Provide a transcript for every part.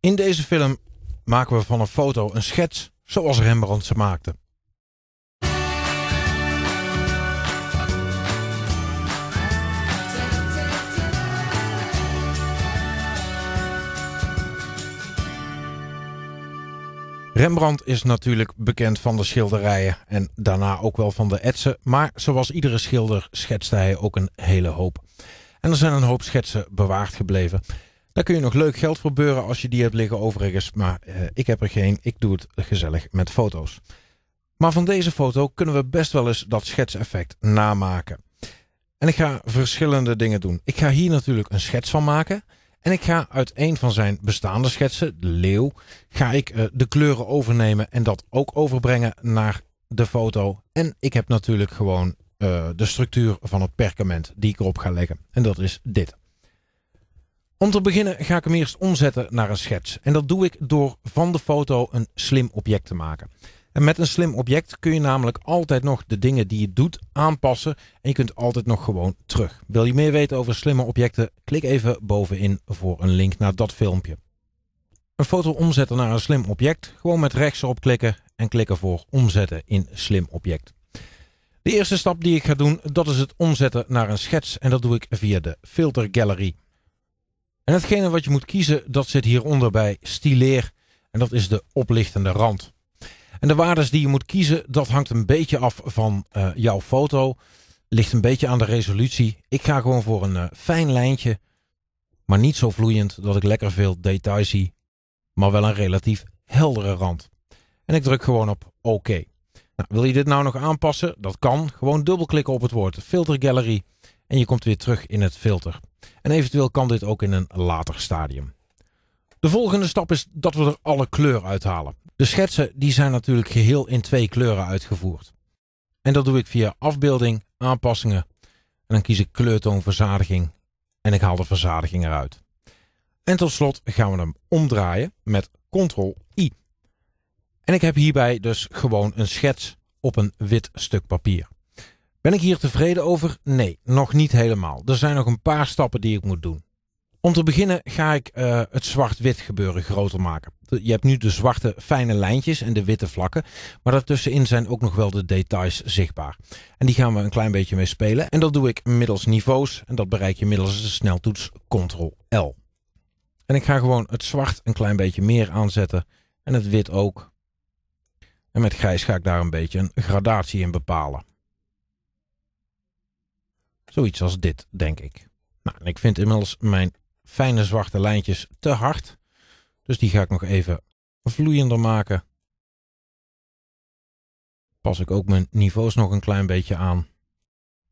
In deze film maken we van een foto een schets zoals Rembrandt ze maakte. Rembrandt is natuurlijk bekend van de schilderijen en daarna ook wel van de etsen, maar zoals iedere schilder schetste hij ook een hele hoop. En er zijn een hoop schetsen bewaard gebleven. Daar kun je nog leuk geld voor beuren als je die hebt liggen overigens, maar ik heb er geen, ik doe het gezellig met foto's. Maar van deze foto kunnen we best wel eens dat schetseffect namaken. En ik ga verschillende dingen doen. Ik ga hier natuurlijk een schets van maken. En ik ga uit een van zijn bestaande schetsen, de leeuw, ga ik de kleuren overnemen en dat ook overbrengen naar de foto. En ik heb natuurlijk gewoon de structuur van het perkament die ik erop ga leggen. En dat is dit. Om te beginnen ga ik hem eerst omzetten naar een schets. En dat doe ik door van de foto een slim object te maken. En met een slim object kun je namelijk altijd nog de dingen die je doet aanpassen. En je kunt altijd nog gewoon terug. Wil je meer weten over slimme objecten? Klik even bovenin voor een link naar dat filmpje. Een foto omzetten naar een slim object. Gewoon met rechts erop klikken en klikken voor omzetten in slim object. De eerste stap die ik ga doen, dat is het omzetten naar een schets. En dat doe ik via de Filter Gallery. En hetgene wat je moet kiezen, dat zit hieronder bij Stileer. En dat is de oplichtende rand. En de waardes die je moet kiezen, dat hangt een beetje af van jouw foto. Ligt een beetje aan de resolutie. Ik ga gewoon voor een fijn lijntje. Maar niet zo vloeiend dat ik lekker veel detail zie. Maar wel een relatief heldere rand. En ik druk gewoon op OK. Nou, wil je dit nou nog aanpassen? Dat kan. Gewoon dubbelklikken op het woord Filter Gallery. En je komt weer terug in het filter. En eventueel kan dit ook in een later stadium. De volgende stap is dat we er alle kleur uithalen. De schetsen die zijn natuurlijk geheel in 2 kleuren uitgevoerd. En dat doe ik via afbeelding, aanpassingen. En dan kies ik kleurtoon verzadiging. En ik haal de verzadiging eruit. En tot slot gaan we hem omdraaien met Ctrl-I. En ik heb hierbij dus gewoon een schets op een wit stuk papier. Ben ik hier tevreden over? Nee, nog niet helemaal. Er zijn nog een paar stappen die ik moet doen. Om te beginnen ga ik het zwart-wit gebeuren groter maken. Je hebt nu de zwarte fijne lijntjes en de witte vlakken. Maar daartussenin zijn ook nog wel de details zichtbaar. En die gaan we een klein beetje mee spelen. En dat doe ik middels niveaus. En dat bereik je middels de sneltoets Ctrl-L. En ik ga gewoon het zwart een klein beetje meer aanzetten. En het wit ook. En met grijs ga ik daar een beetje een gradatie in bepalen. Zoiets als dit, denk ik. Nou, en ik vind inmiddels mijn fijne zwarte lijntjes te hard. Dus die ga ik nog even vloeiender maken. Pas ik ook mijn niveaus nog een klein beetje aan.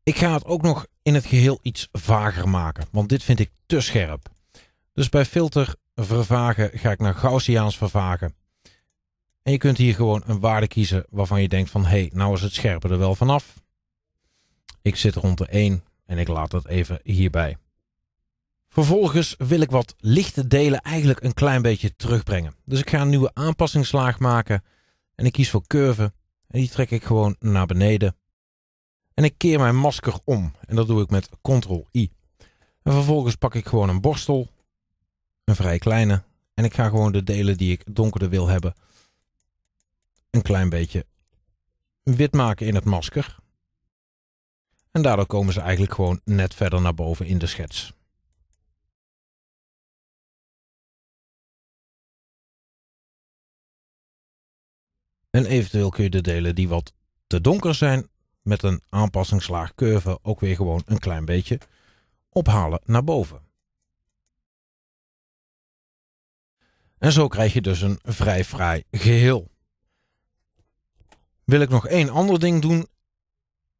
Ik ga het ook nog in het geheel iets vager maken. Want dit vind ik te scherp. Dus bij filter vervagen ga ik naar Gaussiaans vervagen. En je kunt hier gewoon een waarde kiezen waarvan je denkt van hé, nou is het scherpe er wel vanaf. Ik zit rond de 1 en ik laat dat even hierbij. Vervolgens wil ik wat lichte delen eigenlijk een klein beetje terugbrengen. Dus ik ga een nieuwe aanpassingslaag maken. En ik kies voor curve. En die trek ik gewoon naar beneden. En ik keer mijn masker om. En dat doe ik met Ctrl-I. En vervolgens pak ik gewoon een borstel. Een vrij kleine. En ik ga gewoon de delen die ik donkerder wil hebben. Een klein beetje wit maken in het masker. En daardoor komen ze eigenlijk gewoon net verder naar boven in de schets. En eventueel kun je de delen die wat te donker zijn met een aanpassingslaag curve ook weer gewoon een klein beetje ophalen naar boven. En zo krijg je dus een vrij fraai geheel. Wil ik nog één ander ding doen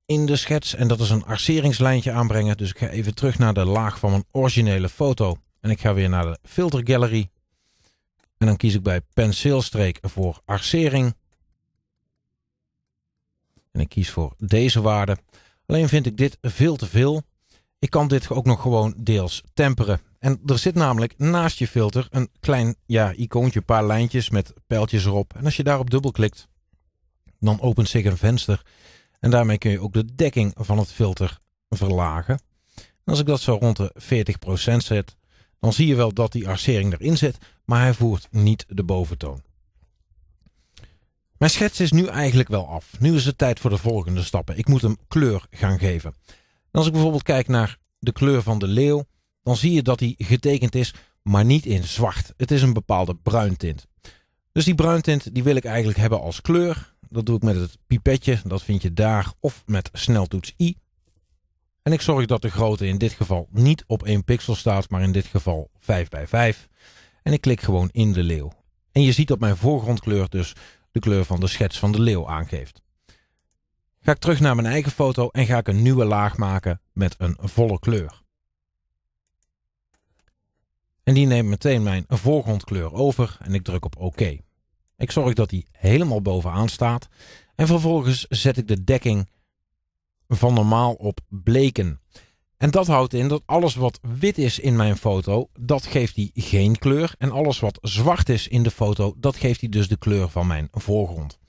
in de schets en dat is een arceringslijntje aanbrengen. Dus ik ga even terug naar de laag van mijn originele foto. En ik ga weer naar de Filter Gallery. En dan kies ik bij penseelstreek voor arcering. En ik kies voor deze waarde. Alleen vind ik dit veel te veel. Ik kan dit ook nog gewoon deels temperen. En er zit namelijk naast je filter een klein icoontje, een paar lijntjes met pijltjes erop. En als je daarop dubbelklikt, dan opent zich een venster. En daarmee kun je ook de dekking van het filter verlagen. En als ik dat zo rond de 40% zet, Dan zie je wel dat die arcering erin zit, maar hij voert niet de boventoon. Mijn schets is nu eigenlijk wel af. Nu is het tijd voor de volgende stappen. Ik moet hem kleur gaan geven. En als ik bijvoorbeeld kijk naar de kleur van de leeuw, dan zie je dat hij getekend is, maar niet in zwart. Het is een bepaalde bruintint. Dus die bruintint die wil ik eigenlijk hebben als kleur. Dat doe ik met het pipetje, dat vind je daar, of met sneltoets I. En ik zorg dat de grootte in dit geval niet op 1 pixel staat, maar in dit geval 5×5. En ik klik gewoon in de leeuw. En je ziet dat mijn voorgrondkleur dus de kleur van de schets van de leeuw aangeeft. Ga ik terug naar mijn eigen foto en ga ik een nieuwe laag maken met een volle kleur. En die neemt meteen mijn voorgrondkleur over en ik druk op OK. Ik zorg dat die helemaal bovenaan staat. En vervolgens zet ik de dekking van normaal op bleken. En dat houdt in dat alles wat wit is in mijn foto, dat geeft hij geen kleur. En alles wat zwart is in de foto, dat geeft hij dus de kleur van mijn voorgrond.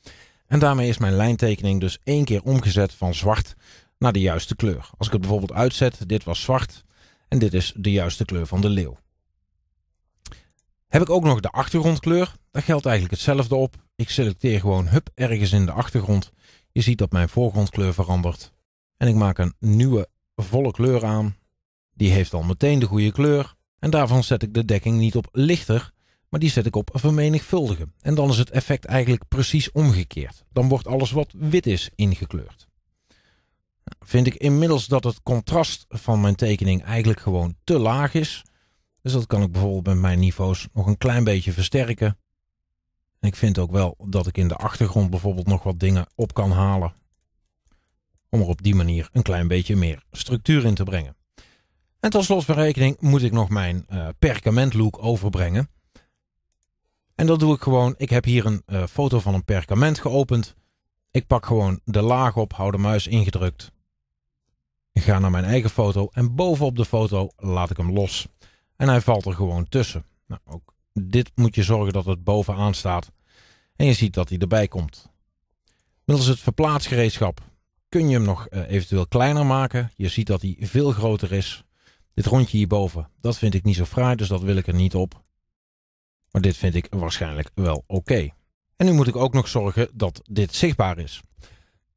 En daarmee is mijn lijntekening dus 1 keer omgezet van zwart naar de juiste kleur. Als ik het bijvoorbeeld uitzet, dit was zwart en dit is de juiste kleur van de leeuw. Heb ik ook nog de achtergrondkleur? Daar geldt eigenlijk hetzelfde op. Ik selecteer gewoon hup ergens in de achtergrond. Je ziet dat mijn voorgrondkleur verandert. En ik maak een nieuwe volle kleur aan. Die heeft al meteen de goede kleur. En daarvan zet ik de dekking niet op lichter, maar die zet ik op vermenigvuldigen. En dan is het effect eigenlijk precies omgekeerd. Dan wordt alles wat wit is ingekleurd. Nou, vind ik inmiddels dat het contrast van mijn tekening eigenlijk gewoon te laag is. Dus dat kan ik bijvoorbeeld met mijn niveaus nog een klein beetje versterken. En ik vind ook wel dat ik in de achtergrond bijvoorbeeld nog wat dingen op kan halen. Om er op die manier een klein beetje meer structuur in te brengen. En tot slot van rekening moet ik nog mijn perkament look overbrengen. En dat doe ik gewoon. Ik heb hier een foto van een perkament geopend. Ik pak gewoon de laag op, hou de muis ingedrukt. Ik ga naar mijn eigen foto en bovenop de foto laat ik hem los. En hij valt er gewoon tussen. Nou, ook dit moet je zorgen dat het bovenaan staat. En je ziet dat hij erbij komt. Middels het verplaatsgereedschap kun je hem nog eventueel kleiner maken. Je ziet dat hij veel groter is. Dit rondje hierboven, dat vind ik niet zo fraai, dus dat wil ik er niet op. Maar dit vind ik waarschijnlijk wel oké. En nu moet ik ook nog zorgen dat dit zichtbaar is.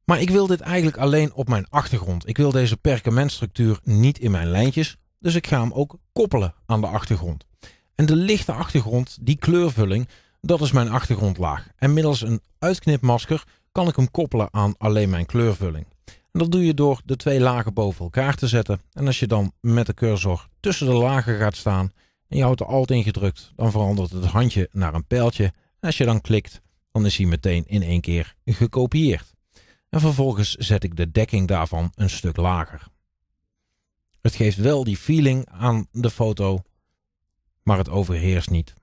Maar ik wil dit eigenlijk alleen op mijn achtergrond. Ik wil deze perkamentstructuur niet in mijn lijntjes. Dus ik ga hem ook koppelen aan de achtergrond. En de lichte achtergrond, die kleurvulling, dat is mijn achtergrondlaag. En middels een uitknipmasker kan ik hem koppelen aan alleen mijn kleurvulling. En dat doe je door de 2 lagen boven elkaar te zetten. En als je dan met de cursor tussen de lagen gaat staan en je houdt de alt ingedrukt, dan verandert het handje naar een pijltje. En als je dan klikt, dan is hij meteen in 1 keer gekopieerd. En vervolgens zet ik de dekking daarvan een stuk lager. Het geeft wel die feeling aan de foto, maar het overheerst niet.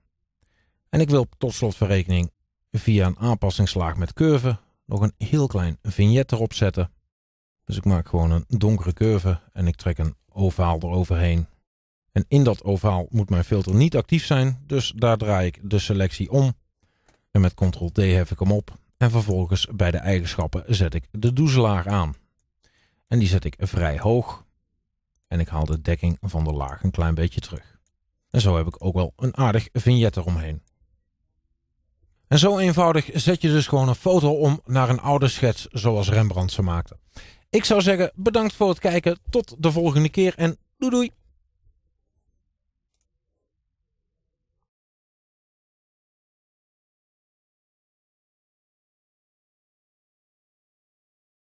En ik wil tot slot van rekening via een aanpassingslaag met curve nog een heel klein vignet erop zetten. Dus ik maak gewoon een donkere curve en ik trek een ovaal eroverheen. En in dat ovaal moet mijn filter niet actief zijn, dus daar draai ik de selectie om. En met Ctrl-D hef ik hem op en vervolgens bij de eigenschappen zet ik de doezelaar aan. En die zet ik vrij hoog. En ik haal de dekking van de laag een klein beetje terug. En zo heb ik ook wel een aardig vignet eromheen. En zo eenvoudig zet je dus gewoon een foto om naar een oude schets zoals Rembrandt ze maakte. Ik zou zeggen, bedankt voor het kijken, tot de volgende keer en doei doei!